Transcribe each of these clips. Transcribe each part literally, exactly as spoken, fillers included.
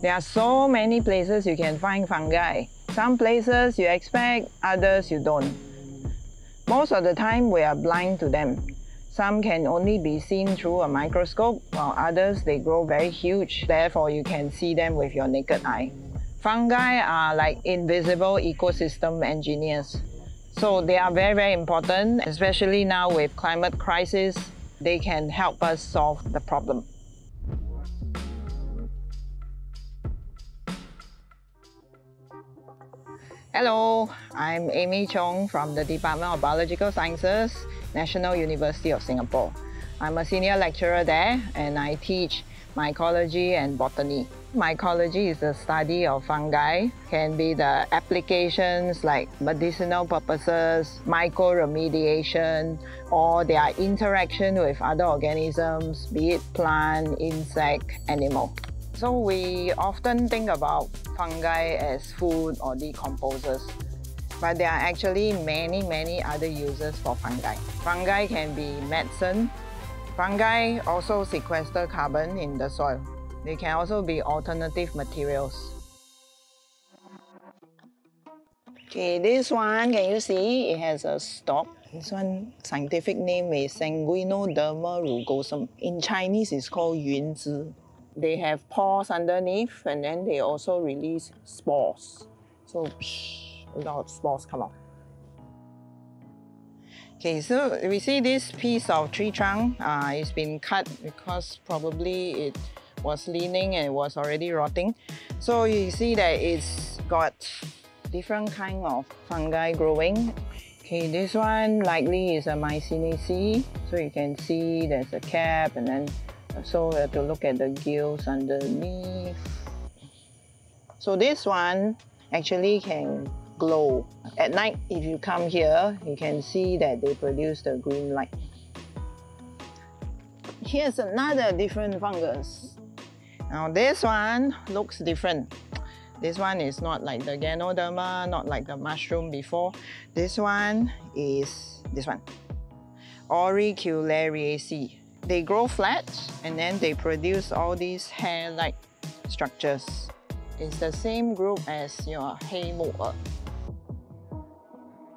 There are so many places you can find fungi. Some places you expect, others you don't. Most of the time we are blind to them. Some can only be seen through a microscope, while others they grow very huge, therefore you can see them with your naked eye. Fungi are like invisible ecosystem engineers. So they are very, very important, especially now with climate crisis. They can help us solve the problem. Hello, I'm Amy Chong from the Department of Biological Sciences, National University of Singapore. I'm a senior lecturer there and I teach mycology and botany. Mycology is the study of fungi, can be the applications like medicinal purposes, mycoremediation, or their interaction with other organisms, be it plant, insect, animal. So we often think about fungi as food or decomposers, but there are actually many, many other uses for fungi. Fungi can be medicine. Fungi also sequester carbon in the soil. They can also be alternative materials. Okay, this one, can you see? It has a stalk. This one, scientific name is Sanguinoderma rugosum. In Chinese, it's called Yunzi. They have pores underneath and then they also release spores. So, psh, a lot of spores come out. Okay, so we see this piece of tree trunk. Uh, it's been cut because probably it was leaning and it was already rotting. So you see that it's got different kind of fungi growing. Okay, this one likely is a Mycena. So you can see there's a cap and then so we have to look at the gills underneath. So this one actually can glow. At night, if you come here, you can see that they produce the green light. Here's another different fungus. Now this one looks different. This one is not like the Ganoderma, not like the mushroom before. This one is this one, Auriculariaceae. They grow flat and then they produce all these hair-like structures. It's the same group as your hay mold.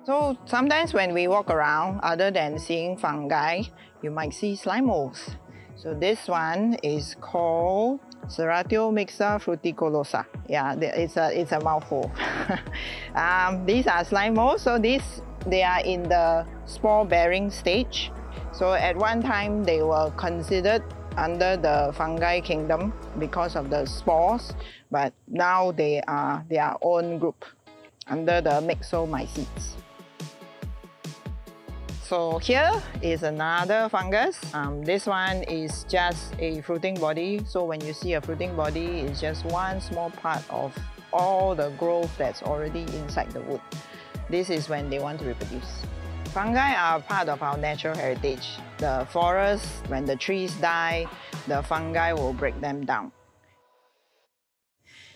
So sometimes when we walk around, other than seeing fungi, you might see slime molds. So this one is called Ceratio Mixa Fruticolosa. Yeah, it's a, it's a mouthful. um, these are slime molds, so these, they are in the spore-bearing stage. So at one time, they were considered under the fungi kingdom because of the spores, but now they are their own group under the Myxomycetes. So here is another fungus. Um, this one is just a fruiting body. So when you see a fruiting body, it's just one small part of all the growth that's already inside the wood. This is when they want to reproduce. Fungi are part of our natural heritage. The forests, when the trees die, the fungi will break them down.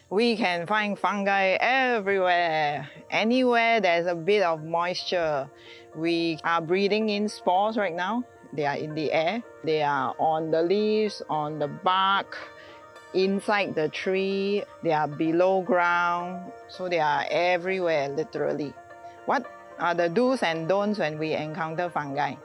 We can find fungi everywhere. Anywhere there's a bit of moisture. We are breathing in spores right now. They are in the air. They are on the leaves, on the bark, inside the tree. They are below ground. So they are everywhere, literally. What are the do's and don'ts when we encounter fungi?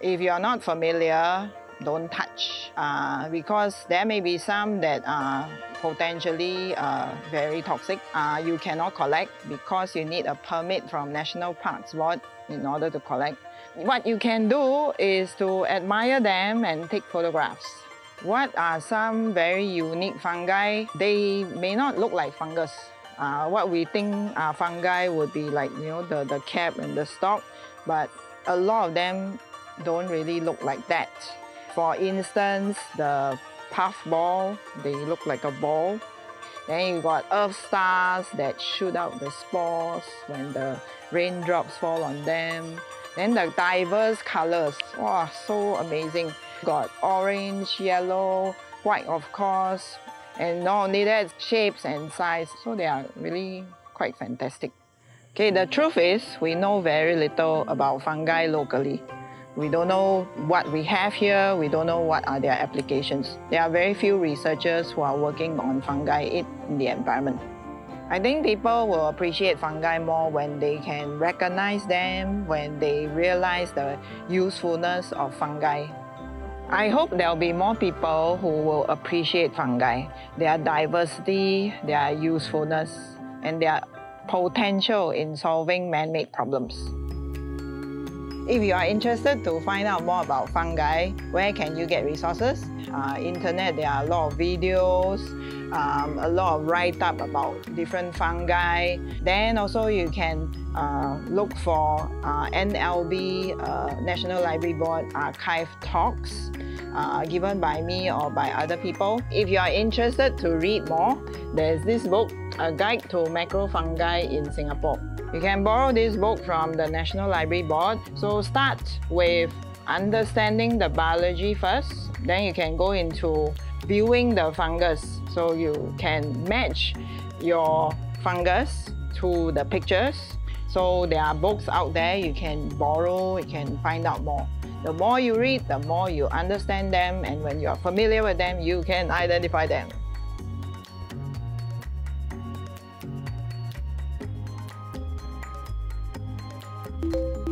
If you're not familiar, don't touch, uh, because there may be some that are potentially uh, very toxic. Uh, you cannot collect because you need a permit from National Parks Board in order to collect. What you can do is to admire them and take photographs. What are some very unique fungi? They may not look like fungus. Uh, what we think are fungi would be like, you know, the, the cap and the stalk, but a lot of them don't really look like that. For instance, the puffball, they look like a ball. Then you've got earth stars that shoot out the spores when the raindrops fall on them. Then the diverse colors, wow, so amazing. Got orange, yellow, white of course, and not only that, shapes and size. So they are really quite fantastic. Okay, the truth is we know very little about fungi locally. We don't know what we have here. We don't know what are their applications. There are very few researchers who are working on fungi in the environment. I think people will appreciate fungi more when they can recognize them, when they realize the usefulness of fungi. I hope there will be more people who will appreciate fungi, their diversity, their usefulness, and their potential in solving man-made problems. If you are interested to find out more about fungi, where can you get resources? Uh, internet, there are a lot of videos, um, a lot of write-up about different fungi. Then also you can uh, look for uh, N L B, uh, National Library Board archive talks uh, given by me or by other people. If you are interested to read more, there's this book, A Guide to Macrofungi in Singapore. You can borrow this book from the National Library Board. So start with understanding the biology first, then you can go into viewing the fungus. So you can match your fungus to the pictures. So there are books out there you can borrow, you can find out more. The more you read, the more you understand them, and when you are familiar with them, you can identify them. Thank you.